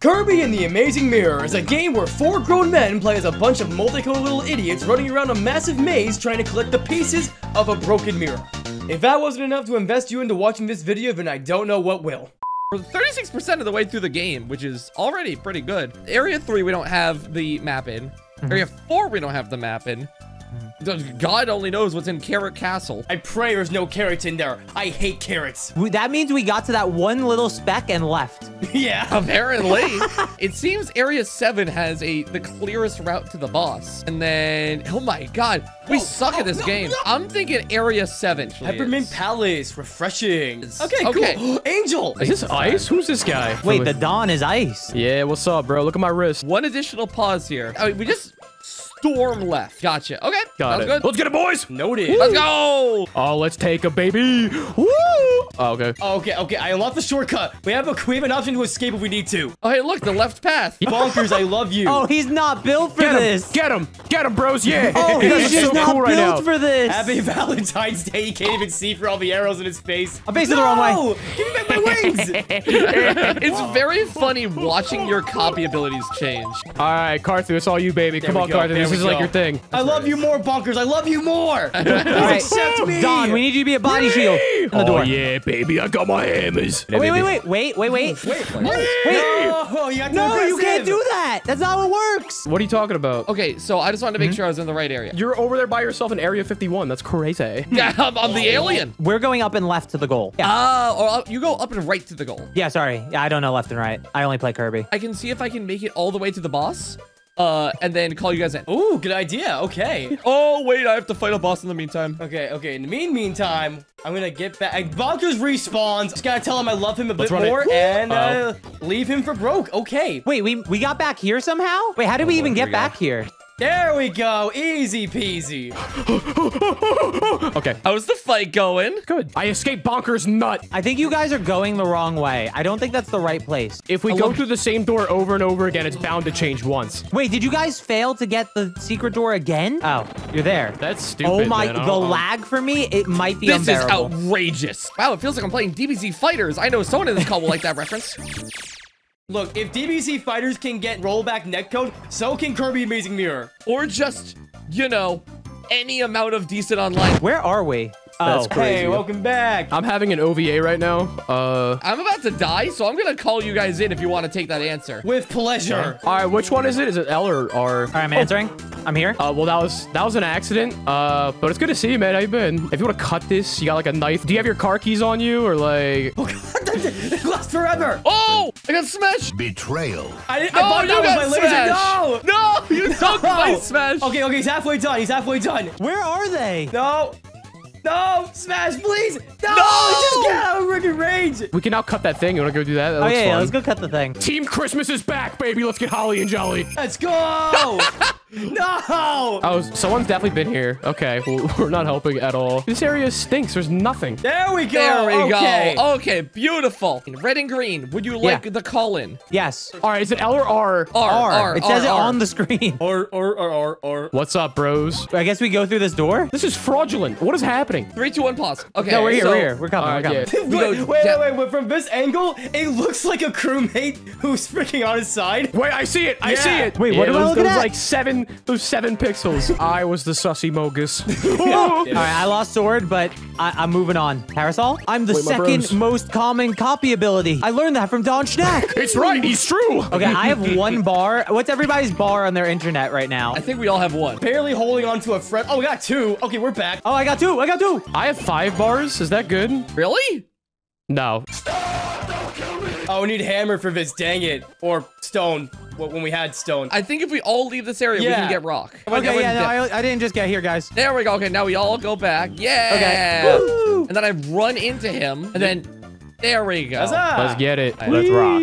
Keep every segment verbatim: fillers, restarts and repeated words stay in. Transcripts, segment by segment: Kirby and the Amazing Mirror is a game where four grown men play as a bunch of multicolored little idiots running around a massive maze trying to collect the pieces of a broken mirror. If that wasn't enough to invest you into watching this video, then I don't know what will. We're thirty-six percent of the way through the game, which is already pretty good. Area three we don't have the map in. Area four we don't have the map in. God only knows what's in Carrot Castle. I pray there's no carrots in there. I hate carrots. That means we got to that one little speck and left. Yeah, apparently. It seems Area seven has a the clearest route to the boss. And then, oh my God, we oh, suck oh, at this no, game. No. I'm thinking Area seven. Peppermint is. Palace, refreshing. Okay, okay. Cool. Angel. Is this ice? Who's this guy? Wait, the Don is ice. Yeah, what's up, bro? Look at my wrist. One additional pause here. I mean, we just... Storm left. Gotcha. Okay. Got it. Good. Let's get it, boys. Noted. Woo. Let's go. Oh, let's take a baby. Woo. Oh, okay. Okay. Okay. I unlocked the shortcut. We have a we have an option to escape if we need to. Oh, hey, look, the left path. Bonkers, I love you. Oh, he's not built for get this. Him. Get him. Get him, bros. Yeah. Oh, he's just so not cool built right for this. Happy Valentine's Day. He can't even see for all the arrows in his face. I'm facing no! the wrong way. Give me back my wings. It's very funny watching your copy abilities change. All right, Carthu, it's all you, baby. There Come on, Carthu. This is like your thing. That's I love you more, Bonkers. I love you more. Right. Accept me. Don, we need you to be a body shield. In the oh, door. Yeah, baby. I got my hammers. Oh, wait, wait, wait. Wait, wait, wait. Wait, wait. No, you, no you can't do that. That's not how it works. What are you talking about? Okay, so I just wanted to make mm-hmm. sure I was in the right area. You're over there by yourself in Area fifty-one. That's crazy. Yeah, I'm, I'm the alien. We're going up and left to the goal. Yeah. Uh, or you go up and right to the goal. Yeah, sorry. I don't know left and right. I only play Kirby. I can see if I can make it all the way to the boss. Uh, and then call you guys in. Ooh, good idea. Okay. Oh, wait, I have to fight a boss in the meantime. Okay, okay. In the mean, meantime, I'm gonna get back. Bonkers respawns. Just gotta tell him I love him a bit more it. and uh, oh. leave him for broke. Okay. Wait, we, we got back here somehow? Wait, how did oh, we even get back go. here? There we go. Easy peasy. Okay. How's the fight going? Good. I escaped Bonkers' nut. I think you guys are going the wrong way. I don't think that's the right place. If we I go through the same door over and over again, it's bound to change once. Wait, did you guys fail to get the secret door again? Oh, you're there. That's stupid. Oh my, man. the oh. lag for me, it might be this unbearable. This is outrageous. Wow, it feels like I'm playing D B Z Fighters. I know someone in this call will like that reference. Look, if D B Z Fighters can get rollback netcode, so can Kirby Amazing Mirror. Or just, you know, any amount of decent online. Where are we? That's oh, crazy. Hey, welcome back. I'm having an O V A right now. Uh, I'm about to die, so I'm going to call you guys in if you want to take that answer. With pleasure. All right, which one is it? Is it L or R? All right, I'm answering. Oh. I'm here. Uh, well, that was that was an accident, uh, but it's good to see you, man. How you been? If you want to cut this, you got like a knife. Do you have your car keys on you or like... Oh, God, it lasts forever. Oh! I got smashed! Betrayal. I, I oh, you got smashed! No! No! You no. took my smash! Okay, okay, he's halfway done. He's halfway done. Where are they? No! No! Smash, please! No! no! Just get out of freaking range! We can now cut that thing. You want to go do that? that oh, looks yeah, fun. yeah, let's go cut the thing. Team Christmas is back, baby! Let's get Holly and Jolly! Let's go! No! Oh, someone's definitely been here. Okay, well, we're not helping at all. This area stinks. There's nothing. There we go. There we okay. go. Okay, beautiful. Red and green. Would you like yeah. the call-in? Yes. All right, is it L or R? R. R. R. It says R, it R. on the screen. R, R, R, R, R. What's up, bros? I guess we go through this door? This is fraudulent. What is happening? Three, two, one, pause. Okay. No, we're here. So, we're here. We're coming. Right, we're coming. Yeah. wait, wait, wait, wait. From this angle, it looks like a crewmate who's freaking on his side. Wait, I see it. I yeah. see it. Wait, what yeah, am I looking at? Like seven. Those seven pixels. I was the sussy mogus. yeah. All right, I lost sword, but I I'm moving on. Parasol? I'm the Wait, second most common copy ability. I learned that from Don Schnack. It's right. He's true. Okay, I have one bar. What's everybody's bar on their internet right now? I think we all have one. Barely holding on to a friend. Oh, we got two. Okay, we're back. Oh, I got two. I got two. I have five bars. Is that good? Really? No. Stop! Don't kill me. Oh, we need hammer for this. Dang it. Or stone. When we had stone. I think if we all leave this area, yeah. we can get rock. Okay, yeah, no, I, I didn't just get here, guys. There we go. Okay, now we all go back. Yeah. Okay. Woo. And then I run into him, and then there we go. Let's get it. Right, let's rock.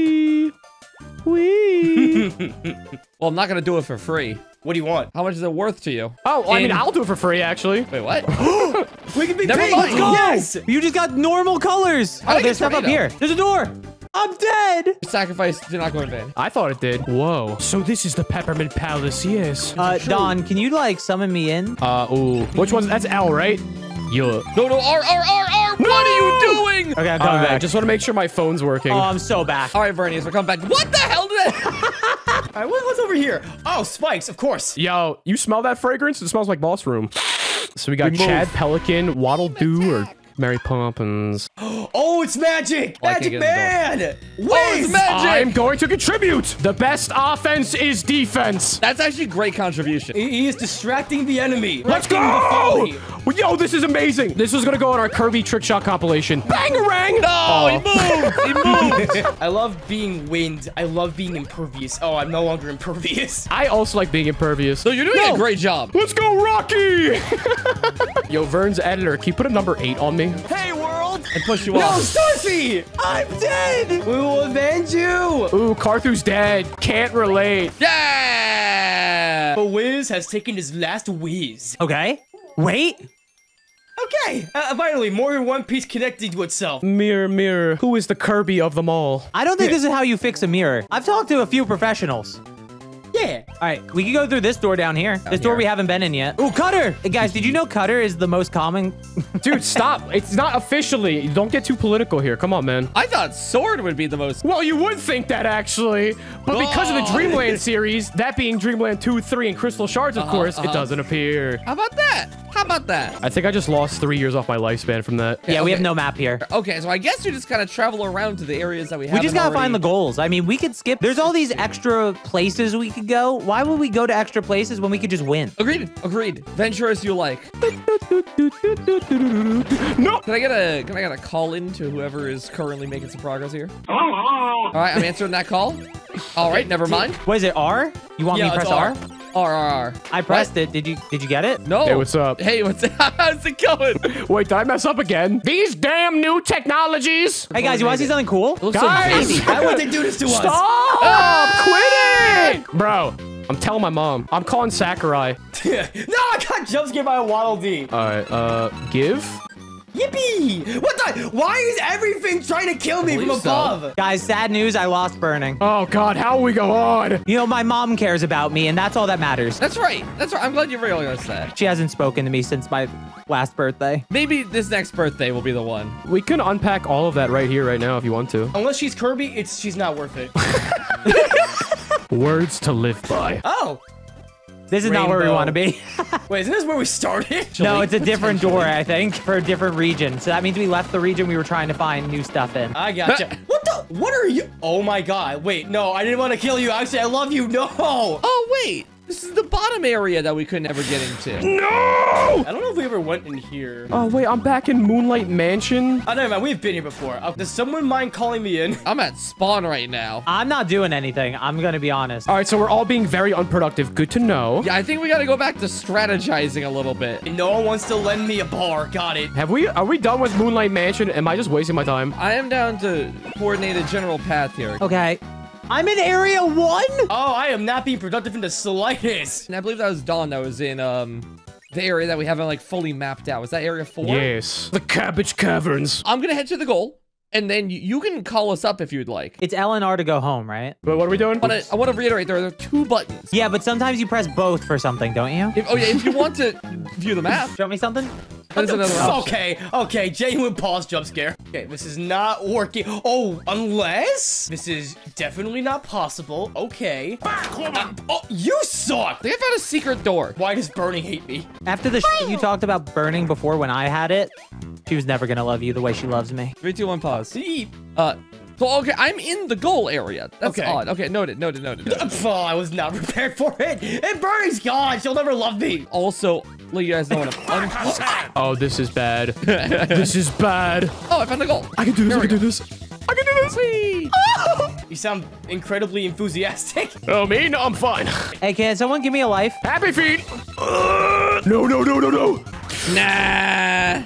Wee. Well, I'm not gonna do it for free. What do you want? How much is it worth to you? Oh, well, I mean, I'll do it for free, actually. Wait, what? We can be paid. Let's go. Yes. You just got normal colors. I oh, there's stuff up here. There's a door. I'm dead! Sacrifice did not go in vain. I thought it did. Whoa. So this is the Peppermint Palace, yes. Uh, sure. Don, can you, like, summon me in? Uh, ooh. Which one's... That's L, right? Yeah. No, no, R, R, R, R! No! What are you doing? Okay, I'm coming right. back. Just want to make sure my phone's working. Oh, I'm so back. All right, Vernias, we're coming back. What the hell did that All right, what, what's over here? Oh, spikes, of course. Yo, you smell that fragrance? It smells like boss room. So we got we Chad move. Pelican, Waddle Doo, or Mary Poppins. Oh, it's magic! Oh, magic man! Wait, oh, it's magic! I'm going to contribute! The best offense is defense. That's actually a great contribution. He is distracting the enemy. Let's go! Yo, this is amazing. This is going to go on our Kirby trick shot compilation. Bangarang! No, oh. he moved! He moved! I love being wind. I love being impervious. Oh, I'm no longer impervious. I also like being impervious. So you're doing no. a great job. Let's go, Rocky! Yo, Vern's editor, can you put a number eight on me? Hey, world! I push you no, off. No, Stussy! I'm dead! We will avenge you! Ooh, Carthu's dead. Can't relate. Yeah! But Wiz has taken his last whiz. Okay. Wait. Okay. Uh, finally, more than one piece connected to itself. Mirror, mirror. Who is the Kirby of them all? I don't think yeah. this is how you fix a mirror. I've talked to a few professionals. Yeah. All right, we can go through this door down here. Down this door here. We haven't been in yet. Ooh, Cutter! Guys, did you know Cutter is the most common? Dude, stop. It's not officially. Don't get too political here. Come on, man. I thought Sword would be the most. Well, you would think that, actually. But oh. because of the Dreamland series, that being Dreamland two, three, and Crystal Shards, of uh-huh, course, uh-huh. it doesn't appear. How about that? How about that? I think I just lost three years off my lifespan from that. Yeah, yeah okay. we have no map here. Okay, so I guess we just kind of travel around to the areas that we have. We just got to find the goals. I mean, we could skip. There's all these extra places we could go. Why would we go to extra places when we could just win? Agreed. Agreed. Venture as you like. No. Can I get a can I get a call in to whoever is currently making some progress here? All right, I'm answering that call. All right, never mind. What is it? R? You want yeah, me to press R? R? R, R, R. I pressed what? it. Did you Did you get it? No. Hey, what's up? Hey, what's up? How's it going? Wait, did I mess up again? These damn new technologies. Hey, guys, you want to see something cool? Guys, so why would they do this to Stop! us? Stop ah! quitting. Bro, I'm telling my mom. I'm calling Sakurai. No, I got jumpscared by a Waddle Dee. All right, uh, give. Yippee! What the? Why is everything trying to kill me from above? So. Guys, sad news. I lost burning. Oh, God. How will we go on? You know, my mom cares about me, and that's all that matters. That's right. That's right. I'm glad you realized that. She hasn't spoken to me since my last birthday. Maybe this next birthday will be the one. We can unpack all of that right here, right now, if you want to. Unless she's Kirby, it's she's not worth it. Words to live by. Oh. This is Rainbow. Not where we want to be. Wait, isn't this where we started? No, it's a different door, I think, for a different region. So that means we left the region we were trying to find new stuff in. I gotcha. What the? What are you? Oh, my God. Wait, no, I didn't want to kill you. Actually, I love you. No. Oh, wait. This is the bottom area that we couldn't ever get into. No! I don't know if we ever went in here. Oh, wait, I'm back in Moonlight Mansion. Oh, no, man, we've been here before. Oh, does someone mind calling me in? I'm at spawn right now. I'm not doing anything. I'm going to be honest. All right, so we're all being very unproductive. Good to know. Yeah, I think we got to go back to strategizing a little bit. No one wants to lend me a bar. Got it. Have we? Are we done with Moonlight Mansion? Am I just wasting my time? I am down to coordinate a general path here. Okay. I'm in area one? Oh, I am not being productive in the slightest. And I believe that was Don that was in um the area that we haven't like fully mapped out. Was that area four? Yes. The Cabbage Caverns. I'm going to head to the goal. And then you can call us up if you'd like. It's L and R to go home, right? But what are we doing? I wanna, I wanna reiterate, there are two buttons. Yeah, but sometimes you press both for something, don't you? If, oh yeah, if you want to view the map. Show me something? That is another option. Okay, okay, genuine pause jump scare. Okay, this is not working. Oh, unless? This is definitely not possible. Okay. Back, woman. Uh, oh, you suck! I think I found a secret door. Why does Burning hate me? After the sh you talked about Burning before when I had it, she was never gonna love you the way she loves me. Three, two, one, pause. See, uh, so okay, I'm in the goal area. That's okay. Odd. Okay, noted, noted, noted. noted. Oh, I was not prepared for it. And Bernie's gone. She'll never love me. Also, look, you guys know what I'm. I'm oh, this is bad. This is bad. Oh, I found the goal. I can do this. There I can go. do this. I can do this. Oh! You sound incredibly enthusiastic. Oh, me? No, I'm fine. Hey, can someone give me a life? Happy feet. Uh, no, no, no, no, no. Nah.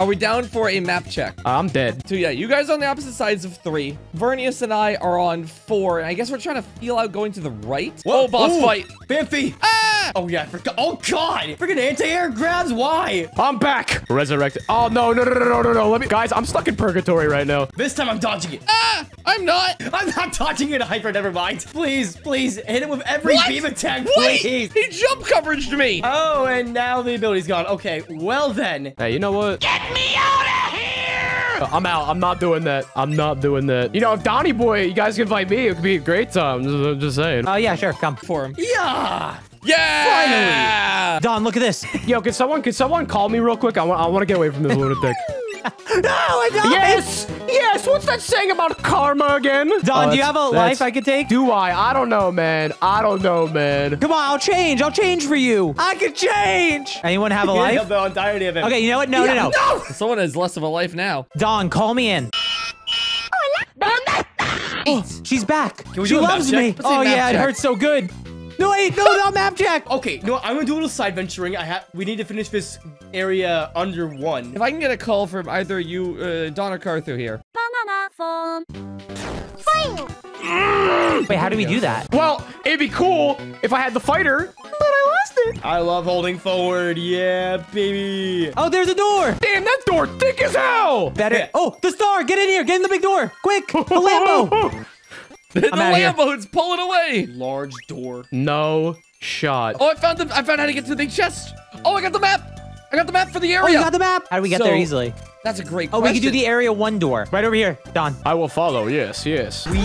Are we down for a map check? I'm dead. So yeah, you guys are on the opposite sides of three. Vernias and I are on four. And I guess we're trying to feel out going to the right. Whoa, Whoa boss ooh, fight. Biffy. Ah! Oh yeah, I forgot. Oh God. Freaking anti-air grabs. Why? I'm back. Resurrected. Oh no, no, no, no, no, no, no. Let me, guys, I'm stuck in purgatory right now. This time I'm dodging it. Ah! I'm not. I'm not dodging it, Hyper. Never mind. Please, please hit it with every what? beam attack, please. Wait, he jump coveraged me. Oh, and now the ability's gone. Okay, well then. Hey, you know what? Get me out of here! I'm out. I'm not doing that. I'm not doing that. You know, if Donnie Boy, you guys can invite me, it could be a great time. I'm just saying. Oh, uh, yeah, sure. Come for him. Yeah. Yeah. Finally. Don, look at this. Yo, can someone, can someone call me real quick? I want, I want to get away from this lunatic. No, I don't. Yes. Yes. What's that saying about karma again? Don, oh, do you have a life I could take? Do I? I don't know, man. I don't know, man. Come on, I'll change. I'll change for you. I could change. Anyone have a life? The entirety of it. Okay, you know what? No, yeah, no, no. No. Someone has less of a life now. Don, call me in. Oh, she's back. Can we she do loves me. Oh, yeah. Check. It hurts so good. No, wait, no, not map check. Okay, no, I'm gonna do a little side venturing. I have. We need to finish this area under one. If I can get a call from either you, uh, Don or Carthu here. Banana phone. Fire. Wait, how do we do that? Well, it'd be cool if I had the fighter, but I lost it. I love holding forward. Yeah, baby. Oh, there's a door. Damn, that door thick as hell. Better. Yeah. Oh, the star. Get in here. Get in the big door. Quick. The Lambo. The Lambo's pulling away. Large door. No shot. Oh, I found the. I found how to get to the big chest. Oh, I got the map. I got the map for the area. Oh, you got the map. How do we get so, there easily? That's a great. Oh, question. We can do the area one door right over here, Don. I will follow. Yes, yes. Wee,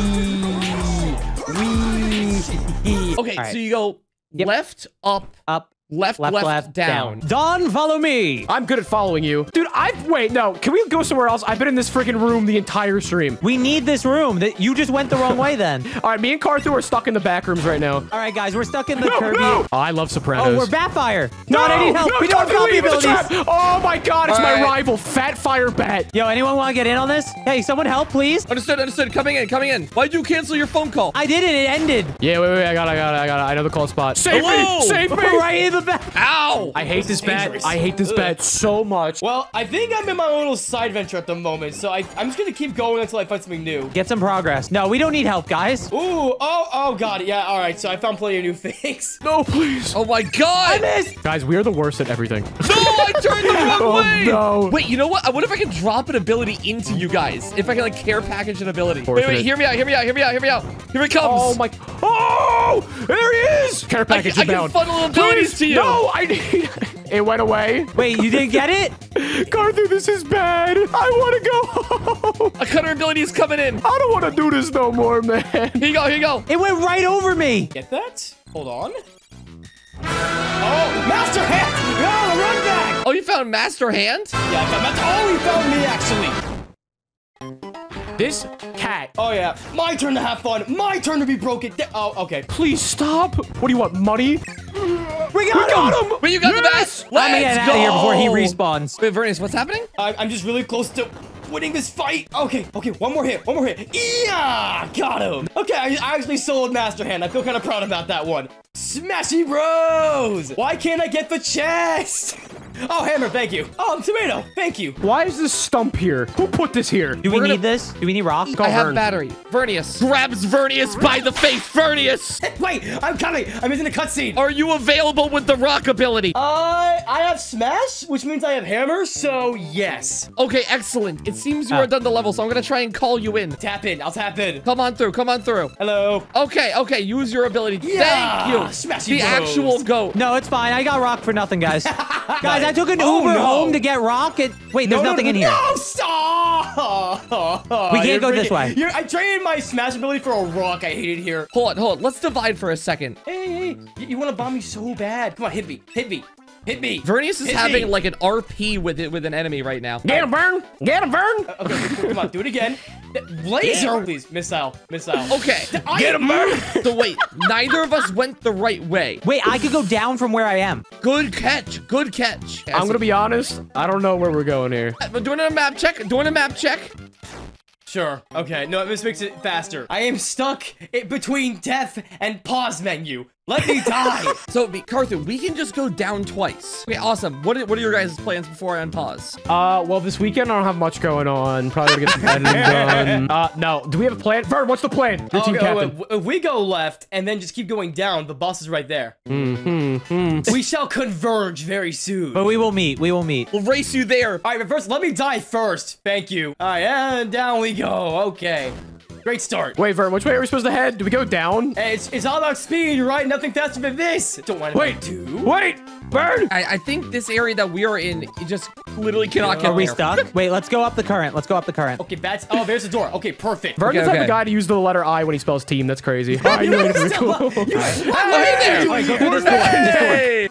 wee. Okay, right. So you go yep. left, up, up. Left, left, left, left down. down. Don, follow me. I'm good at following you. Dude, I've... Wait, no. Can we go somewhere else? I've been in this freaking room the entire stream. We need this room. That You just went the wrong way then. All right, me and Carthu are stuck in the back rooms right now. All right, guys, we're stuck in the no, Kirby. No. Oh, I love Sopranos. Oh, we're Batfire. No, Don, I need help. No, we don't have copy abilities. Oh, my God. It's All my right. rival, Fat Fire Bat. Yo, anyone want to get in on this? Hey, someone help, please. Understood, understood. Coming in, coming in. Why'd you cancel your phone call? I didn't. It ended. Yeah, wait, wait. I got it, I got it, I got it. I know the call spot. Save Hello. me. Save me. Right in the Ow! I hate this bat. I hate this bat so much. Well, I think I'm in my own little side venture at the moment, so I, I'm just gonna keep going until I find something new. Get some progress. No, we don't need help, guys. Ooh! Oh! Oh God! Yeah. All right. So I found plenty of new things. No, please. Oh my God! I missed. Guys, we are the worst at everything. No, I turned the wrong oh, way. No. Wait. You know what? I wonder if I can drop an ability into you guys. If I can like care package an ability. Wait, wait. It. Hear me out. Hear me out. Hear me out. Hear me out. Here it comes. Oh my! Oh! There he is. Care package I, inbound. I can funnel abilities to you. No, I need. It went away. Wait, you didn't get it? Carthu, this is bad. I want to go home. A cutter ability is coming in. I don't want to do this no more, man. Here you go. Here you go. It went right over me. Get that? Hold on. Oh, Master Hand. No, run back. Oh, you found Master Hand? Yeah, I found Master. Oh, you found me actually. This cat. Oh yeah. My turn to have fun. My turn to be broken. Oh, okay. Please stop. What do you want? Money? We got, we got him! him! But you got yes! the best! Let me get out of here before he respawns. Wait, Vernias, what's happening? I, I'm just really close to winning this fight. Okay, okay, one more hit, one more hit. Yeah! Got him! Okay, I, I actually sold Master Hand. I feel kind of proud about that one. Smashy Bros! Why can't I get the chest? Oh, hammer, thank you. Oh, tomato, thank you. Why is this stump here? Who put this here? Do we We're need gonna... this? Do we need rock? Go I have Vern. battery. Vernias grabs Vernias by the face. Vernias! Wait, I'm coming. I'm in the cutscene. Are you available with the rock ability? Uh, I have smash, which means I have hammer, so yes. Okay, excellent. It seems you uh, are done the level, so I'm gonna try and call you in. Tap in, I'll tap in. Come on through, come on through. Hello. Okay, okay, use your ability. Yeah. Thank you. Smashy the goes. actual goat. No, it's fine. I got rock for nothing, guys. Guys, I took an oh, Uber no. home to get rock. And... Wait, there's no, nothing no, in here. No, stop! We can't go freaking... this way. You're... I traded my smash ability for a rock. I hate it here. Hold on, hold on. Let's divide for a second. Hey, hey, you, you want to bomb me so bad. Come on, hit me. Hit me. Hit me. Vernias is Hit having me. like an R P with it with an enemy right now. Get him, Vern. Get him, Vern. Uh, okay, come on, do it again. Laser, yeah. please. Missile, missile. Okay. I Get him, Vern. So wait, neither of us went the right way. Wait, I could go down from where I am. Good catch. Good catch. I'm gonna be honest. I don't know where we're going here. We're doing a map check. Doing a map check. Sure. Okay. No, this makes it faster. I am stuck between death and pause menu. Let me die. So, Carthu, we can just go down twice. Okay, awesome. What are, what are your guys' plans before I unpause? Uh, well, this weekend I don't have much going on. Probably gonna get some editing done. Uh, no. Do we have a plan? Vern, what's the plan? Your team okay, captain. Wait, wait. If we go left and then just keep going down, the boss is right there. Mm, mm, mm. We shall converge very soon. But we will meet. We will meet. We'll race you there. All right, but first, let me die first. Thank you. All right, and down we go. Okay. Great start. Wait, Vern, which way are we supposed to head? Do we go down? Hey, it's, it's all about speed, right? Nothing faster than this. Don't want to wait, do. Wait, Vern. I, I think this area that we are in just literally cannot get. Are we stuck? Wait, let's go up the current. Let's go up the current. Okay, that's. Oh, there's a door. Okay, perfect. Vern okay, is okay. the type of guy to use the letter I when he spells team. That's crazy. I knew it was cool.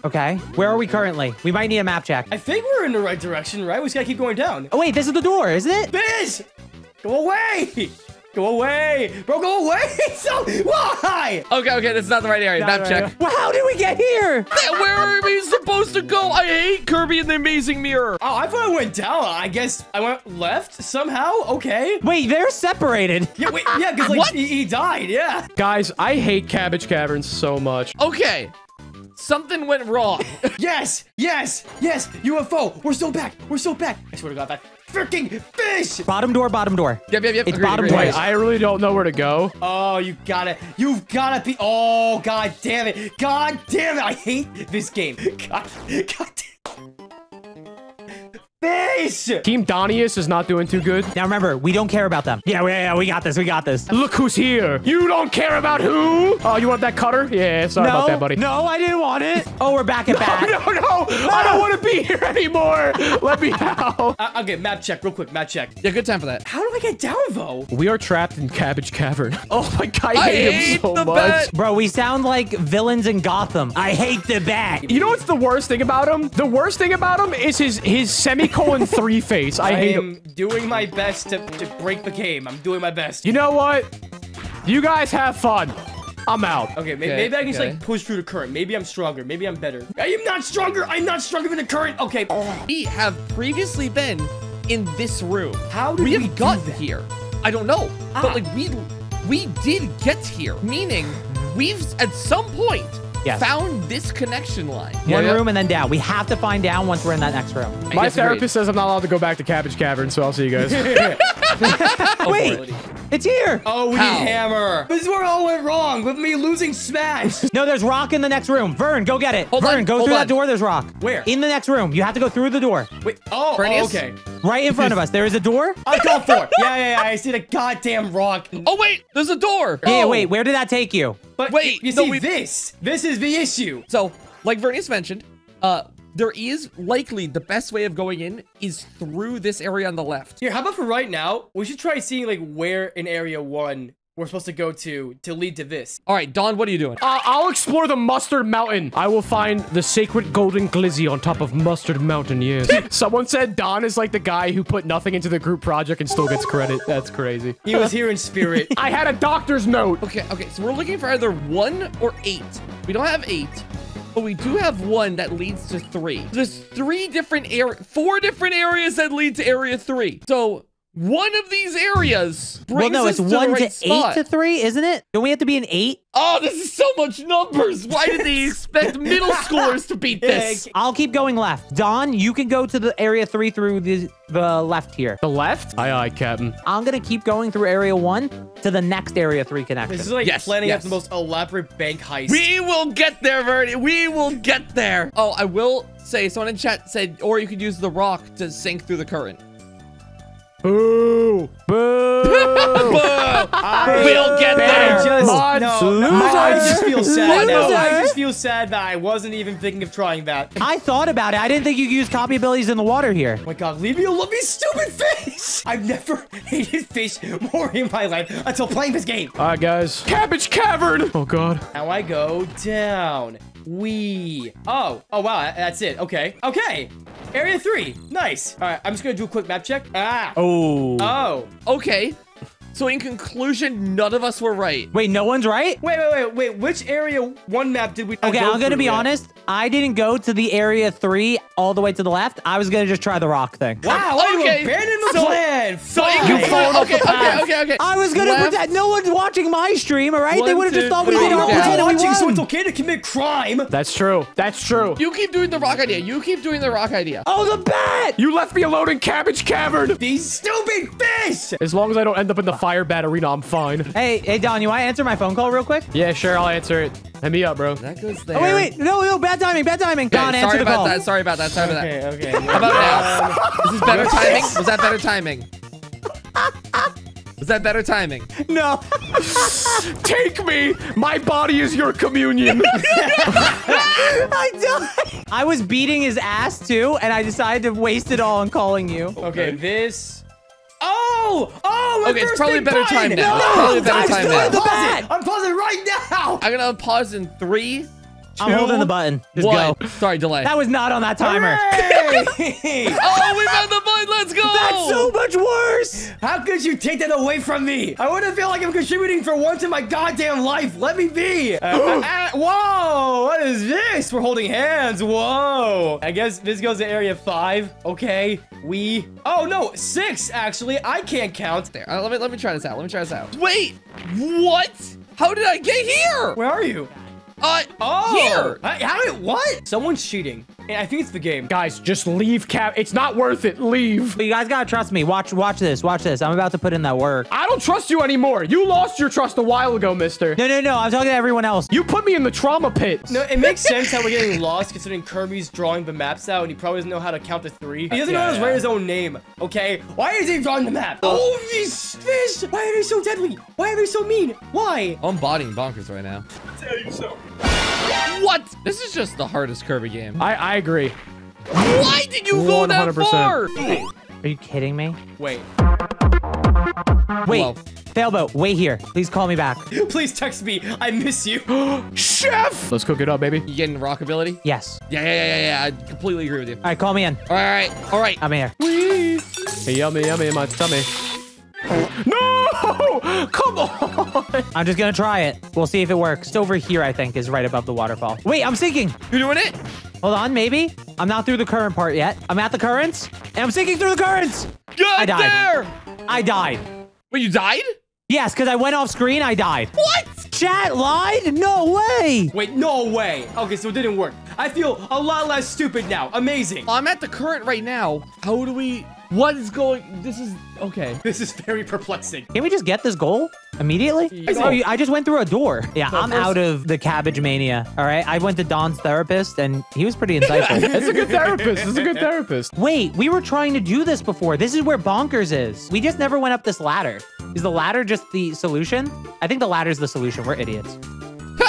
Okay, where are we currently? We might need a map check. I think we're in the right direction, right? We just gotta keep going down. Oh wait, this is the door, isn't it? Biz! Go away! Go away! Bro, go away! So why? Okay, okay, that's not the right area. Map check. Well, how did we get here? Where are we supposed to go? I hate Kirby and the Amazing Mirror. Oh, I thought I went down. I guess I went left somehow. Okay. Wait, they're separated. Yeah, wait, yeah, because like he, he died, yeah. Guys, I hate Cabbage Caverns so much. Okay. Something went wrong. Yes, yes, yes, U F O. We're still back. We're still back. I swear to God, that freaking fish. Bottom door, bottom door. Yep, yep, yep. It's agreed, bottom agreed, door. Wait, I really don't know where to go. Oh, you gotta, you've gotta be, oh, God damn it. God damn it. I hate this game. God, God damn it. Fish! Team Donius is not doing too good. Now remember, we don't care about them. Yeah, we, yeah, we got this. We got this. Look who's here. You don't care about who? Oh, you want that cutter? Yeah, sorry no, about that, buddy. No, I didn't want it. Oh, we're back at no, back. No, no, no. I don't want to be here anymore. Let me out. Uh, okay, map check real quick. Map check. Yeah, good time for that. How do I get down, though? We are trapped in Cabbage Cavern. Oh, my God. I, I hate, hate him so the much. Bat. Bro, we sound like villains in Gotham. I hate the bat. You know what's the worst thing about him? The worst thing about him is his, his semi- colon three face. I, I hate am him. Doing my best to, to break the game. I'm doing my best. You know what? You guys have fun. I'm out. Okay, maybe, okay, maybe I can okay. just like push through the current. Maybe I'm stronger. Maybe I'm better. I am not stronger. I'm not stronger than the current. Okay. We have previously been in this room. How did we, we have gotten here? I don't know. Ah. But like we we did get here. Meaning we've at some point Yes. found this connection line. One yeah, room yeah. and then down. We have to find down once we're in that next room. I My therapist agreed. says I'm not allowed to go back to Cabbage Cavern, so I'll see you guys. Wait, it's here. Oh, we How? need hammer. This is where all went wrong with me losing Smash. No, there's rock in the next room. Vern, go get it. Hold Vern, on, go through on. that door. There's rock. Where? In the next room. You have to go through the door. Wait. Oh, oh okay. Right in front of us. There is a door. I called for it. Yeah, yeah, yeah. I see the goddamn rock. Oh, wait. There's a door. Yeah, oh. wait. Where did that take you? But wait, you no, see, we... this, this is the issue. So, like Vernias mentioned, uh, there is likely the best way of going in is through this area on the left. Here, how about for right now, we should try seeing like where in area one we're supposed to go to to lead to this. All right, Don, what are you doing? Uh, I'll explore the Mustard Mountain. I will find the sacred golden glizzy on top of Mustard Mountain, yes. Someone said Don is like the guy who put nothing into the group project and still gets credit. That's crazy. He was here in spirit. I had a doctor's note. Okay, okay, so we're looking for either one or eight. We don't have eight, but we do have one that leads to three. There's three different areas, four different areas that lead to area three. So, one of these areas brings well, no, us it's to one the right to spot. eight to three, isn't it? Don't we have to be an eight? Oh, this is so much numbers. Why did they expect middle schoolers to beat this? I'll keep going left. Don, you can go to the area three through the, the left here. The left? Aye, aye, Captain. I'm going to keep going through area one to the next area three connection. This is like yes, planning yes. out the most elaborate bank heist. We will get there, Vernie. We will get there. Oh, I will say, someone in chat said, or you could use the rock to sink through the current. Boo! Boo! Boo! I we'll get there! Just, no, no, I just feel sad now. I just feel sad that I wasn't even thinking of trying that. I thought about it. I didn't think you could use copy abilities in the water here. Oh my God, leave me alone, me stupid fish! I've never hated fish more in my life until playing this game. All right, guys. Cabbage Cavern! Oh, God. Now I go down. We. Oh. Oh, wow. That's it. Okay. Okay. Area three. Nice. All right. I'm just going to do a quick map check. Ah. Oh. Oh. Okay. So in conclusion, none of us were right. Wait, no one's right? Wait, wait, wait, wait. Which area one map did we... Okay, I'm going to be honest. I didn't go to the area three all the way to the left. I was going to just try the rock thing. Wow, I okay. abandoned the so, plan. So you okay, okay, okay, okay, okay. I was going to pretend no one's watching my stream, all right? One, they would have just thought we didn't know what we So it's okay to commit crime. That's true. That's true. You keep doing the rock idea. You keep doing the rock idea. Oh, the bat! You left me alone in Cabbage Cavern. These stupid fish! As long as I don't end up in the fire. Fire bat arena, I'm fine. Hey, hey, Don, you want to answer my phone call real quick? Yeah, sure, I'll answer it. Hit me up, bro. That goes there. Oh, wait, wait, no, no, bad timing, bad timing. Okay, Don, sorry answer the about call. That. Sorry about that. Sorry about that. Okay, okay. How about now? Um, this is better timing. Was that better timing? Was Was that better timing? No. Take me. My body is your communion. I died. I was beating his ass too, and I decided to waste it all on calling you. Okay, okay. This. Oh! Oh! My okay, first it's probably better time now. No, it's probably better time now. Unpause it. Unpause it right now. I'm gonna unpause in three. Two, I'm holding the button. Just one. Go. Sorry, delay. That was not on that timer. Oh, we found the button. Let's go. That's so much worse. How could you take that away from me? I want to feel like I'm contributing for once in my goddamn life. Let me be. Uh, uh, whoa. What is this? We're holding hands. Whoa. I guess this goes to area five. Okay. We. Oh, no. Six, actually. I can't count. There. Uh, let me, let me try this out. Let me try this out. Wait. What? How did I get here? Where are you? Uh, oh! Here! I, how did- what? Someone's cheating. And I think it's the game. Guys, just leave Cab- It's not worth it. Leave. You guys gotta trust me. Watch watch this. Watch this. I'm about to put in that work. I don't trust you anymore. You lost your trust a while ago, mister. No, no, no. I'm talking to everyone else. You put me in the trauma pit. No, it makes sense how we're getting lost considering Kirby's drawing the maps out and he probably doesn't know how to count to three. He doesn't yeah, know how to write his own name, okay? Why is he drawing the map? Oh, these fish! Why are they so deadly? Why are they so mean? Why? I'm bodying Bonkers right now. I tell you so. What? This is just the hardest Kirby game. I, I agree. Why did you go that far? Are you kidding me? Wait. Wait. Whoa. Failboat, wait here. Please call me back. Please text me. I miss you. Chef! Let's cook it up, baby. You getting rockability? Yes. Yeah, yeah, yeah, yeah. I completely agree with you. All right, call me in. All right, all right. All right. I'm here. Whee! Hey, yummy, yummy, my tummy. No! Come on! I'm just gonna try it. We'll see if it works. It's over here, I think, is right above the waterfall. Wait, I'm sinking! You're doing it? Hold on, maybe? I'm not through the current part yet. I'm at the currents, and I'm sinking through the currents! Get I died. There! I died. Wait, you died? Yes, because I went off screen, I died. What? Chat lied? No way! Wait, no way! Okay, so it didn't work. I feel a lot less stupid now. Amazing. I'm at the current right now. How do we... What is going... This is... Okay. This is very perplexing. Can we just get this goal immediately? I, oh, I just went through a door. Yeah, no, I'm first. out of the cabbage mania. All right. I went to Don's therapist and he was pretty insightful. It's a good therapist. It's a good therapist. Wait, we were trying to do this before. This is where Bonkers is. We just never went up this ladder. Is the ladder just the solution? I think the ladder's the solution. We're idiots.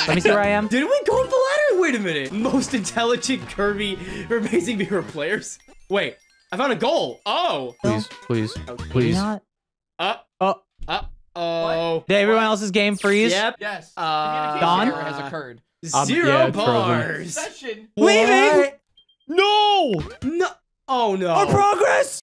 Let me see where I am. Did we go up the ladder? Wait a minute. Most intelligent Kirby or Amazing Mirror players. Wait. I found a goal. Oh. Please, please, please. Not... Uh, uh, uh, oh. What? Did everyone what? else's game freeze? Yep. Yes. Uh, Don? Error has occurred. Um, Zero yeah, bars. Leaving. What? No. No. Oh, no. Our progress.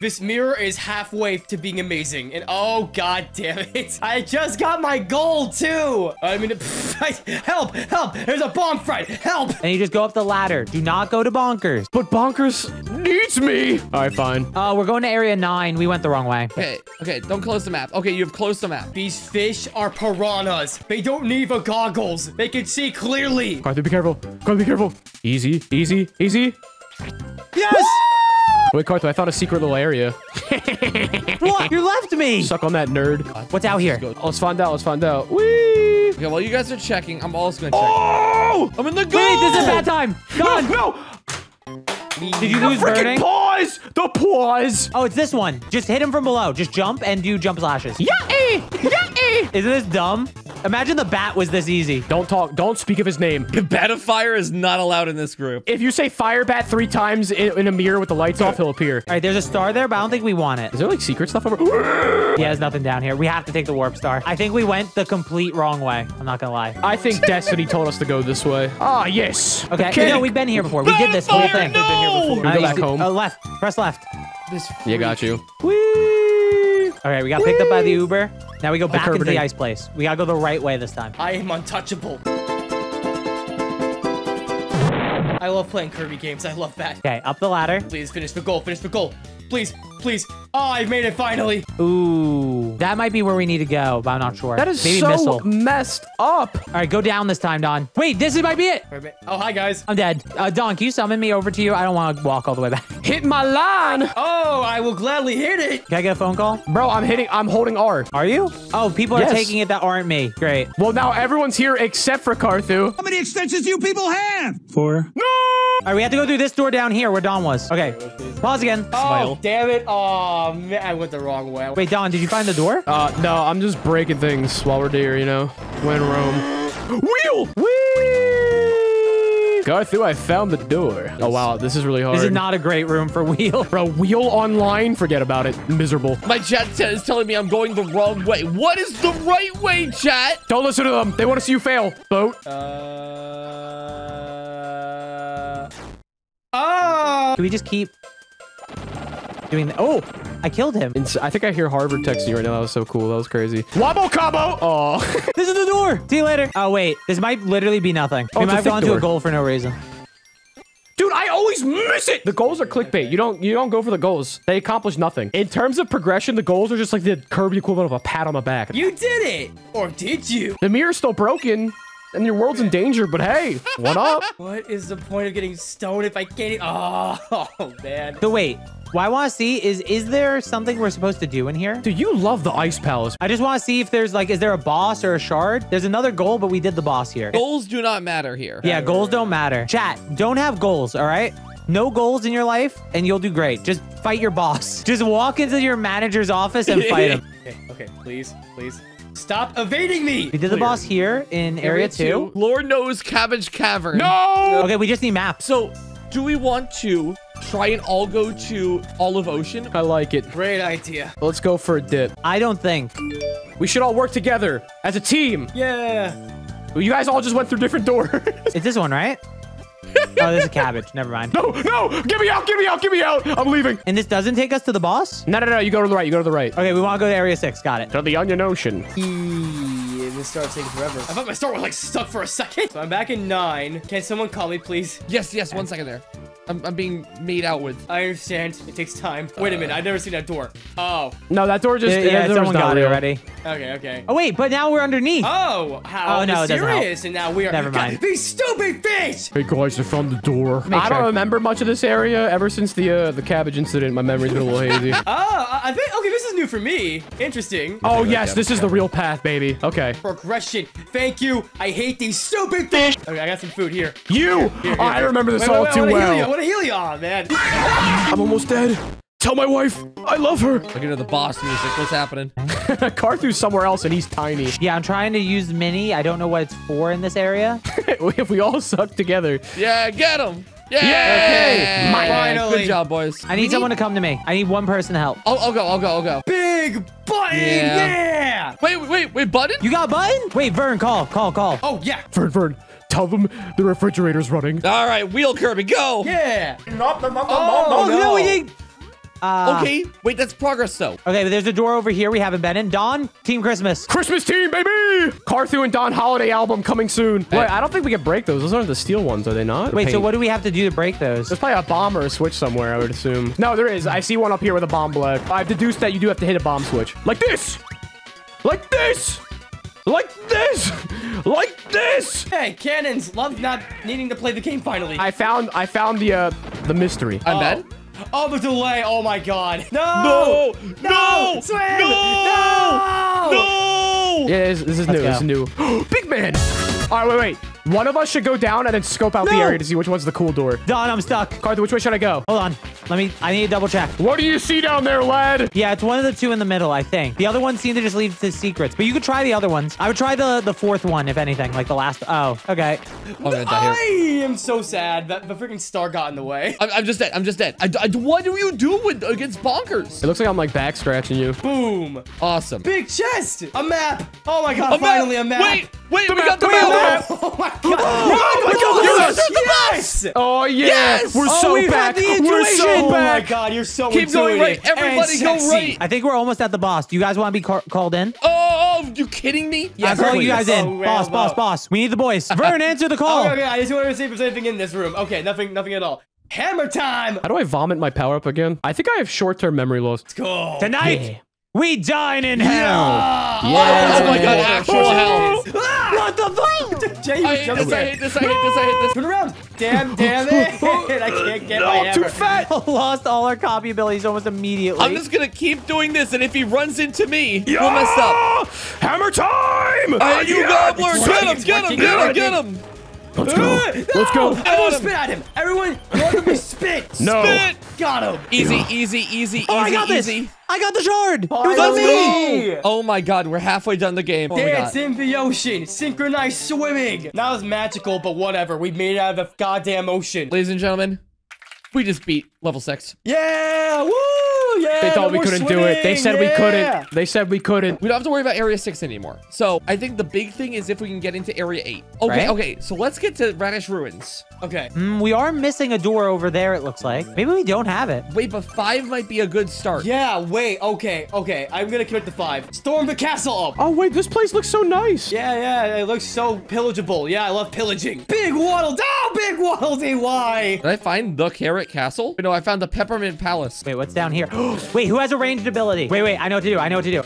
This mirror is halfway to being amazing, and oh god damn it! I just got my gold too. I mean, pff, I, help, help! There's a bomb fright. Help! And you just go up the ladder. Do not go to Bonkers. But Bonkers needs me. All right, fine. Uh, we're going to area nine. We went the wrong way. Okay, okay, don't close the map. Okay, you've closed the map. These fish are piranhas. They don't need the goggles. They can see clearly. Carthu, be careful. Carthu, be careful. Easy, easy, easy. Yes. Woo! Wait, Carthu, I found a secret little area. What? You left me! Suck on that, nerd. What's out here? Let's find out, let's find out. Whee! Okay, while you guys are checking, I'm also gonna check. Oh! I'm in the goal! Wait, this is bad time! Done! No! no! Did you the lose burning? The freaking paws! The paws! Oh, it's this one. Just hit him from below. Just jump and do jump slashes. Yeah! Yeah! Isn't this dumb? Imagine the bat was this easy. Don't talk. Don't speak of his name. The bat of fire is not allowed in this group. If you say fire bat three times in, in a mirror with the lights off, he'll appear. All right, there's a star there, but I don't think we want it. Is there like secret stuff over? Yeah, there's nothing down here. We have to take the warp star. I think we went the complete wrong way. I'm not gonna lie. I think Destiny told us to go this way. Ah, yes. Okay. okay. No, we've been here before. We did this whole thing. No! We've been here before. Can we go uh, back home? Uh, left. Press left. This. Yeah, got you. Whee! All right, we got picked up by the Uber. Now we go back into the ice place. We gotta go the right way this time. I am untouchable. I love playing Kirby games. I love that. Okay, up the ladder. Please finish the goal. Finish the goal. Please, please. Oh, I made it finally. Ooh, that might be where we need to go, but I'm not sure. That is Baby so missile. messed up. All right, go down this time, Don. Wait, this might be it. Oh, hi, guys. I'm dead. Uh, Don, can you summon me over to you? I don't want to walk all the way back. Hit my line. Oh, I will gladly hit it. Can I get a phone call? Bro, I'm hitting, I'm holding R. Are you? Oh, people yes. are taking it that aren't me. Great. Well, now everyone's here except for Carthu. How many extensions do you people have? Four. No! All right, we have to go through this door down here where Don was. Okay, pause again. Oh, Smile. Damn it. Oh, man, I went the wrong way. Wait, Don, did you find the door? Uh, no, I'm just breaking things while we're here, you know? When Rome. Wheel! Whee! Carthu, I found the door. Oh, wow, this is really hard. This is not a great room for Wheel. Bro, Wheel online? Forget about it. Miserable. My chat is telling me I'm going the wrong way. What is the right way, chat? Don't listen to them. They want to see you fail. Boat. Uh... Oh! Can we just keep doing that? Oh, I killed him. I think I hear Harvard texting right now. That was so cool. That was crazy. Wobble combo! Oh, this is the door. See you later. Oh, wait. This might literally be nothing. Oh, we might have gone door. to a goal for no reason. Dude, I always miss it. The goals are clickbait. You don't you don't go for the goals. They accomplish nothing. In terms of progression, the goals are just like the Kirby equivalent of a pat on the back. You did it. Or did you? The mirror's still broken. And your world's in danger, but hey, what up? What is the point of getting stoned if I can't? Oh, oh man. So wait, what I want to see is, is there something we're supposed to do in here? Dude, you love the ice palace. I just want to see if there's like, is there a boss or a shard? There's another goal, but we did the boss here. Goals do not matter here. Yeah, goals don't matter. Chat, don't have goals, all right? No goals in your life, and you'll do great. Just fight your boss. Just walk into your manager's office and fight him. Okay, okay, please, please. Stop evading me! We did Clear. the boss here in Area two. Lord knows Cabbage Cavern. No! Okay, we just need maps. So, do we want to try and all go to Olive Ocean? I like it. Great idea. Let's go for a dip. I don't think. We should all work together as a team. Yeah. You guys all just went through different doors. It's this one, right? Oh, there's a cabbage. Never mind. No, no! Get me out! Get me out! Get me out! I'm leaving. And this doesn't take us to the boss? No, no, no. You go to the right. You go to the right. Okay, we want to go to Area six. Got it. To the Onion Ocean. Eee, this starts taking forever. I thought my start was, like, stuck for a second. So I'm back in nine. Can someone call me, please? Yes, yes. One second there. I'm, I'm being made out with. I understand. It takes time. Wait a minute. I've never seen that door. Oh. No, that door just... Yeah, yeah, yeah someone got it already. Okay, okay. Oh, wait. But now we're underneath. Oh, how oh, no, serious. And now we are... Never mind. God, these stupid fish! Hey, guys, I found the door. Make I sure. don't remember much of this area. Ever since the uh, the cabbage incident, my memory's been a little hazy. Oh, I think... Okay, this is new for me. Interesting. Oh, okay, yes. Like this is the real path, baby. Okay. Progression. Thank you. I hate these stupid fish. Okay, I got some food here. You! Here, here, oh, I remember this wait, all wait, too well. To heal y'all, man. I'm almost dead. Tell my wife I love her. Look at the boss music. What's happening? Carthu's somewhere else and he's tiny. Yeah, I'm trying to use mini. I don't know what it's for in this area. If we all suck together. Yeah, get him. Yeah. Okay. My Finally. Good job, boys. I need we someone need... to come to me. I need one person to help. I'll, I'll go. I'll go. I'll go. Big button. Yeah. yeah. Wait, wait, wait, button? You got a button? Wait, Vern, call, call, call. Oh yeah. Vern, Vern. Tell them the refrigerator's running. All right, Wheel Kirby, go. Yeah. No, no, no, oh, no, no. no we need... uh, okay, wait, that's progress, though. Okay, but there's a door over here we haven't been in. Don, Team Christmas. Christmas team, baby! Carthu and Don holiday album coming soon. Hey. Wait, I don't think we can break those. Those aren't the steel ones, are they not? Wait, so what do we have to do to break those? There's probably a bomb or a switch somewhere, I would assume. No, there is. I see one up here with a bomb block. I've deduced that you do have to hit a bomb switch. Like this! Like this! Like this! Like this! Hey, cannons! Love not needing to play the game finally. I found I found the uh the mystery. I'm dead. Oh, the delay! Oh my god! No! No! No! No! Swim! No! No! Yeah, this, this is new. This is new. Big man! All right, wait, wait. One of us should go down and then scope out no. the area to see which one's the cool door. Don, I'm stuck. Carthu, which way should I go? Hold on. Let me... I need to double check. What do you see down there, lad? Yeah, it's one of the two in the middle, I think. The other one seemed to just lead to secrets, but you could try the other ones. I would try the, the fourth one, if anything, like the last... Oh, okay. Oh, man, I am so sad that the freaking star got in the way. I'm, I'm just dead. I'm just dead. I, I, what do you do with against Bonkers? It looks like I'm, like, back scratching you. Boom. Awesome. Big chest. A map. Oh, my God. A finally, map. a map. Wait. Wait, the we map, got the map. Oh, my God. Oh, my God. Yes. Yes. Yes. Oh, yeah. Yes. We're so oh, back. We're so back. Oh, my God. You're so Keep going right. Everybody go right. I think we're almost at the boss. Do you guys want to be ca called in? Oh, are you kidding me? Yeah, I'm calling you guys in. Oh, boss, well, boss, well. boss. We need the boys. Vern, answer the call. Okay, okay. I just wanted to see if there's anything in this room. Okay, nothing, nothing at all. Hammer time. How do I vomit my power up again? I think I have short-term memory loss. Let's go. Tonight. Yeah. We dine in hell. Yeah. Yeah. Oh my God, actual oh. hell. Ah. What the fuck? Jay, I, hate this, I hate this, I hate no. this, I hate this. Turn around. Damn, damn it. I can't get no, my hammer. Too fat. I lost all our copy abilities almost immediately. I'm just going to keep doing this, and if he runs into me, yeah. we'll mess up. Hammer time. All right, you yeah. goblins, get him, get him, get him, get him. Let's go. Uh, Let's go. No! Everyone spit at him. Everyone randomly spit. No. Spit. Got him. Easy, yeah. easy, easy, oh, easy, I got easy. This. I got the shard. It was on me. Oh my god, we're halfway done the game. Oh Dance in the ocean. Synchronized swimming. That was magical, but whatever. We made it out of the goddamn ocean. Ladies and gentlemen, we just beat level six. Yeah. Woo. Yeah, they thought we couldn't swimming. do it. They said yeah. we couldn't. They said we couldn't. We don't have to worry about Area six anymore. So I think the big thing is if we can get into Area eight. Okay, right? okay. So let's get to Radish Ruins. Okay. Mm, we are missing a door over there, it looks like. Maybe we don't have it. Wait, but five might be a good start. Yeah, wait. Okay, okay. I'm going to commit to five. Storm the castle up. Oh, wait. This place looks so nice. Yeah, yeah. It looks so pillageable. Yeah, I love pillaging. Big Waddle. Oh, Big Waddle D Y. Did I find the Carrot Castle? No, I found the Peppermint Palace. Wait, what's down here? Wait, who has a ranged ability? Wait, wait, I know what to do. I know what to do.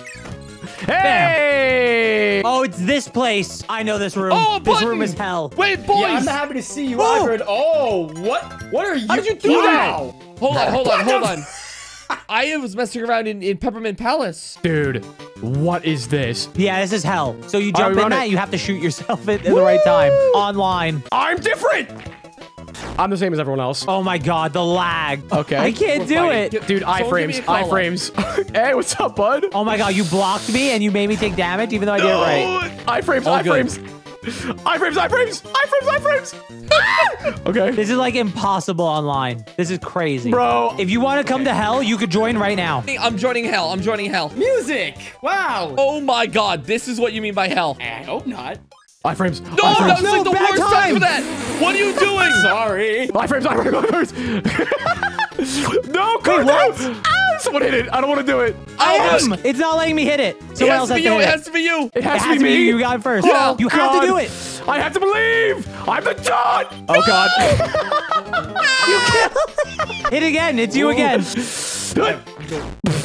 Hey! Bam. Oh, it's this place. I know this room. Oh, this room is hell. Wait, boys. Yeah, I'm happy to see you. Oh, Aldred. oh what? What are you? How did you do wow. that? Hold on, hold on, hold on. I was messing around in, in Peppermint Palace. Dude, what is this? Yeah, this is hell. So you jump in that, you have to shoot yourself at, at the right time. Online. I'm different. I'm the same as everyone else. Oh my god, the lag. Okay. I can't do it. Dude, iframes. Iframes. Hey, what's up, bud? Oh my god, you blocked me and you made me take damage even though I did it right. Iframes, iframes. Iframes, iframes, iframes, iframes. Okay. This is like impossible online. This is crazy. Bro. If you want to come to hell, you could join right now. I'm joining hell. I'm joining hell. Music. Wow. Oh my god, this is what you mean by hell. I hope not. Iframes. No, that was like the worst time for that. What are you doing? Sorry. Iframes, iframes. No, Carthu. Someone hit it. I don't want to do it. I am. It's not letting me hit it. Someone else has to hit it. It has to be you. It has to be me. You got it first. You have to do it. I have to believe. I'm the Don. Oh, God. You killed. Hit again. It's you again.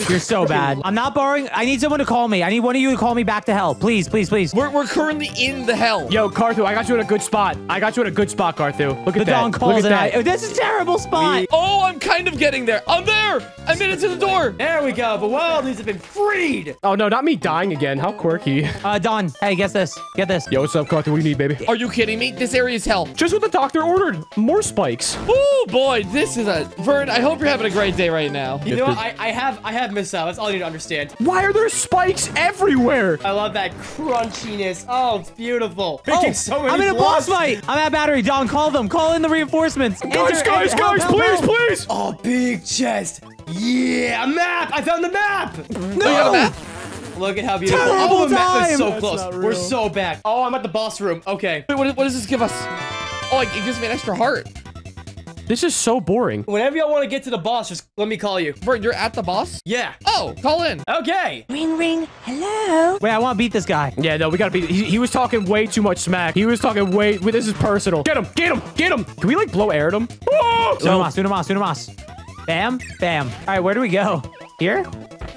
You're so bad. I'm not borrowing. I need someone to call me. I need one of you to call me back to hell. Please, please, please. We're, we're currently in the hell. Yo, Carthu, I got you in a good spot. I got you in a good spot, Carthu. Look at the that. The Don calls and I. Oh, this is a terrible spot. We oh, I'm kind of getting there. I'm there. I made it to the door. There we go. The wild needs have been freed. Oh, no, not me dying again. How quirky. Uh, Don, hey, guess this. Get this. Yo, what's up, Carthu? What do you need, baby? Are you kidding me? This area is hell. Just what the doctor ordered. More spikes. Oh, boy. This is a... Vern, I hope you're having a great day right now. You know what? I, I have I have missed out. That's all you need to understand. Why are there spikes everywhere? I love that crunchiness. Oh, it's beautiful. Oh, so many I'm in a boss fight. I'm at battery. Don, call them. Call in the reinforcements. Guys, enter, guys, enter, guys, help, please, help. please. Oh, big chest. Yeah, a map. I found the map. No. Map? Look at how beautiful. Terrible oh, the map is so That's close. We're so bad. Oh, I'm at the boss room. Okay. Wait, what, what does this give us? Oh, it gives me an extra heart. This is so boring. Whenever y'all want to get to the boss, just let me call you. Bert, you're at the boss? Yeah. Oh, call in. Okay. Ring, ring. Hello. Wait, I want to beat this guy. Yeah, no, we got to beat he, he was talking way too much smack. He was talking way... This is personal. Get him. Get him. Get him. Can we, like, blow air at him? Oh! No. Sunamas, Sunamas, Sunamas. Bam. Bam. All right, where do we go? Here?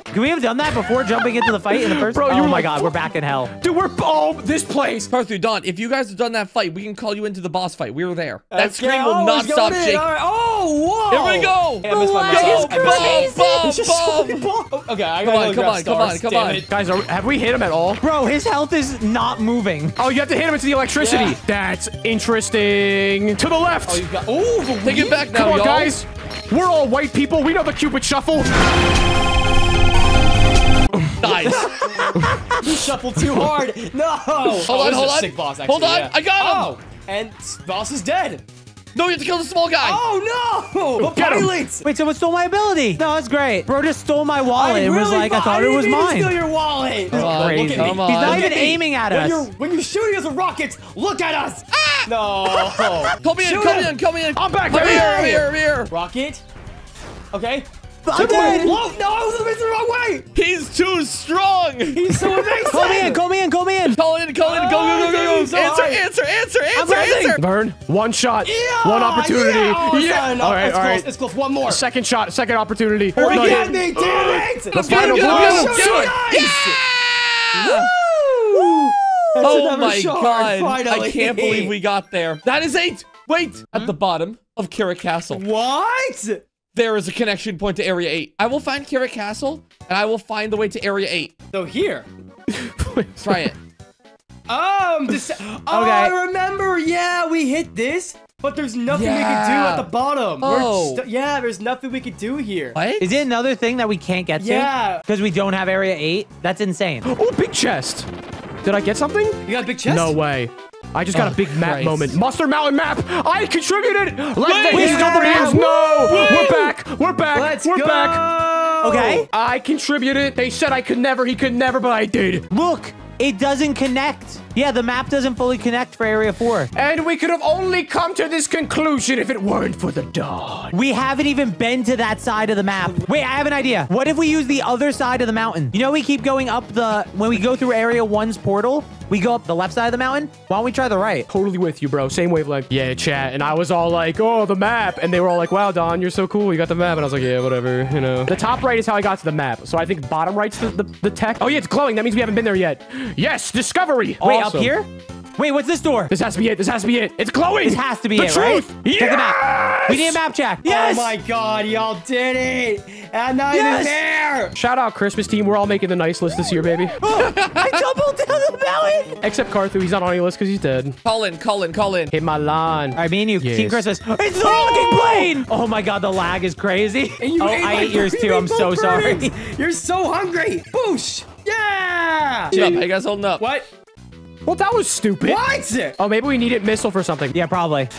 Could we have done that before jumping into the fight in the first? Bro, oh you my like, god, we're back in hell. Dude, we're oh this place. Carthu, Don, if you guys have done that fight, we can call you into the boss fight. We were there. That okay. scream will oh, not stop shaking. Right. Oh, whoa! Here we go! Hey, I missed my go, boom, boom, boom, boom. Okay, I gotta come on, go come on, come on, come on. Guys, are, have we hit him at all? Bro, his health is not moving. Oh, you have to hit him into the electricity. Yeah. That's interesting. To the left. Oh, you got. Oh, take it back now, y'all. Come on, guys. We're all white people. We know the Cupid shuffle. Nice. You shuffled too hard. No. Hold oh, on, hold on. Sick boss, actually, hold on. Yeah. I got him. Oh, and boss is dead. No, you have to kill the small guy. Oh, no. But party links. Wait, someone stole my ability. No, that's great. Bro just stole my wallet. I it really was like, I thought I it was mine. Steal your wallet. Come on, look at come me. On. He's not look even at aiming at when us. You're, when you're shooting us with rockets, look at us. Ah! No. Call me in, call me in, call me in. I'm back. Come here, I'm here, I'm here. Rocket. Okay. I'm dead. Whoa, no, I was in the wrong way. He's too strong. He's so amazing. Call me in, call me in, call me in. Call in, call in, go, go, go, go, go. Answer, answer, answer, answer, answer. Burn, one shot, yeah, one opportunity. Yeah, yeah. No, all right, it's all right. Close, it's close, one more. Second shot, second opportunity. Or we get me, damn it. The final blow. Yeah. Woo. That's oh my shot, god, finally. I can't believe we got there. That is eight. Wait, hmm? At the bottom of Carrot Castle. What? There is a connection point to Area eight. I will find Carrot Castle, and I will find the way to Area eight. So here. Try it. Um, this, oh, okay. I remember. Yeah, we hit this, but there's nothing yeah. we can do at the bottom. Oh. We're yeah, there's nothing we can do here. What? Is it another thing that we can't get yeah. to? Yeah. Because we don't have Area eight? That's insane. Oh, big chest. Did I get something? You got a big chest? No way. I just got oh, a big map Christ. moment. Mustard Mountain map. I contributed. Let's we got the map. No, Woo! we're back. We're back. Let's we're go. back. Okay. I contributed. They said I could never. He could never, but I did. Look, it doesn't connect. Yeah, the map doesn't fully connect for Area four. And we could have only come to this conclusion if it weren't for the dawn. We haven't even been to that side of the map. Wait, I have an idea. What if we use the other side of the mountain? You know, we keep going up the... When we go through Area one's portal, we go up the left side of the mountain. Why don't we try the right? Totally with you, bro. Same wavelength. Yeah, chat. And I was all like, oh, the map. And they were all like, wow, Don, you're so cool. You got the map. And I was like, yeah, whatever, you know. The top right is how I got to the map. So I think bottom right's the, the, the tech. Oh, yeah, it's glowing. That means we haven't been there yet. Yes, discovery. Wait, awesome. Up here? Wait, what's this door? This has to be it. This has to be it. It's glowing. This has to be the it, truth. Right? Yes! Check the map. We need a map check. Yes. Oh my God, y'all did it. And now yes! it's there. Shout out Christmas team. We're all making the nice list this year, baby. Oh, I doubled down the mountain. Except Carthu. He's not on any list because he's dead. Colin, Colin, Colin. Hit my line. All right, me and you. Yes. Team Christmas. It's the oh! fucking plane. Oh my God, the lag is crazy. And you oh, ate I ate yours too. I'm so burning. sorry. You're so hungry. Boosh. Yeah. Shut up. How you guys holding up? What? Well, that was stupid. What? Oh, maybe we needed missile for something. Yeah, probably.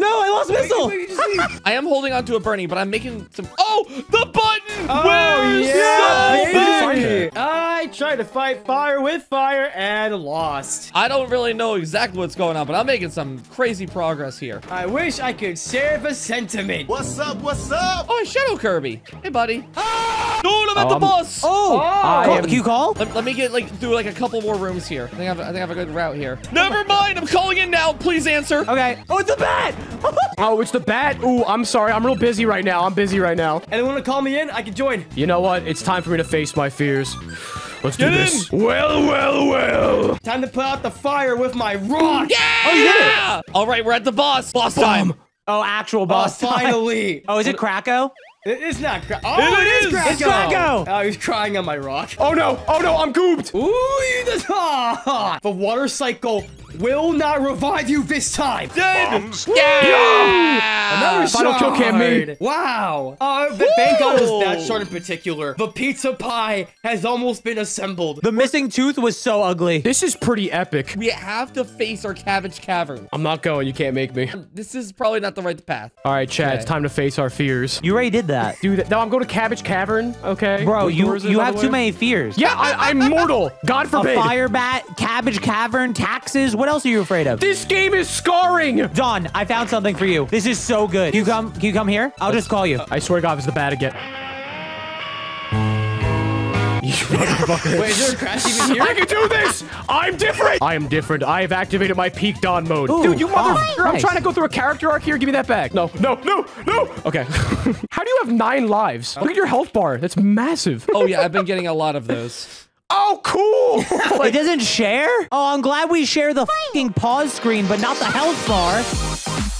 No, I lost missile. Wait, wait, wait, I am holding on to a Bernie, but I'm making some... Oh, the button! Oh, Where's yeah, so I tried to fight fire with fire and lost. I don't really know exactly what's going on, but I'm making some crazy progress here. I wish I could serve a sentiment. What's up? What's up? Oh, Shadow Kirby. Hey, buddy. Ah! Dude, I'm at um, the boss. Oh, oh call, am... can you call? Let, let me get like through like a couple more rooms here. I think I have, I think I have a good route here. Never mind. I'm calling in now. Please answer. Okay. Oh, it's a bat. Oh, it's the bat. Ooh, I'm sorry. I'm real busy right now. I'm busy right now. Anyone to call me in? I can join. You know what? It's time for me to face my fears. Let's Get do this. In. Well, well, well. Time to put out the fire with my rock. Yeah! Oh, yeah! All right, we're at the boss. Boss time. Oh, actual boss oh, time. Finally. Oh, is it Kracko? It's not Kracko. Oh, it, it is Kracko. It's Kracko. Oh, he's crying on my rock. Oh, no. Oh, no. I'm gooped. Ooh, you just... Oh. The water cycle will not revive you this time. Dead. Yeah. yeah. Another Final shard. kill campaign. Wow. Uh, the bank on this that shard in particular. The pizza pie has almost been assembled. The missing tooth was so ugly. This is pretty epic. We have to face our Cabbage Cavern. I'm not going. You can't make me. This is probably not the right path. All right, Chad. Okay. It's time to face our fears. You already did that. Do that. Now I'm going to Cabbage Cavern. Okay. Bro, Those you, you have too many fears. Yeah, I, I'm mortal. God forbid. A fire bat, Cabbage Cavern, taxes. What else are you afraid of? This game is scarring. Don, I found something for you. This is so good. Can you come, can you come here? I'll Let's, just call you. Uh, I swear to God, it's the bat again. You motherfucker. Wait, is there a crash even here? I can do this. I'm different. I am different. I have activated my peak Don mode. Ooh, Dude, you motherfucker. Oh, nice. I'm trying to go through a character arc here. Give me that back. No, no, no, no. Okay. How do you have nine lives? Look at your health bar. That's massive. Oh, yeah. I've been getting a lot of those. Oh, cool. Like, it doesn't share? Oh, I'm glad we share the fucking pause screen, but not the health bar.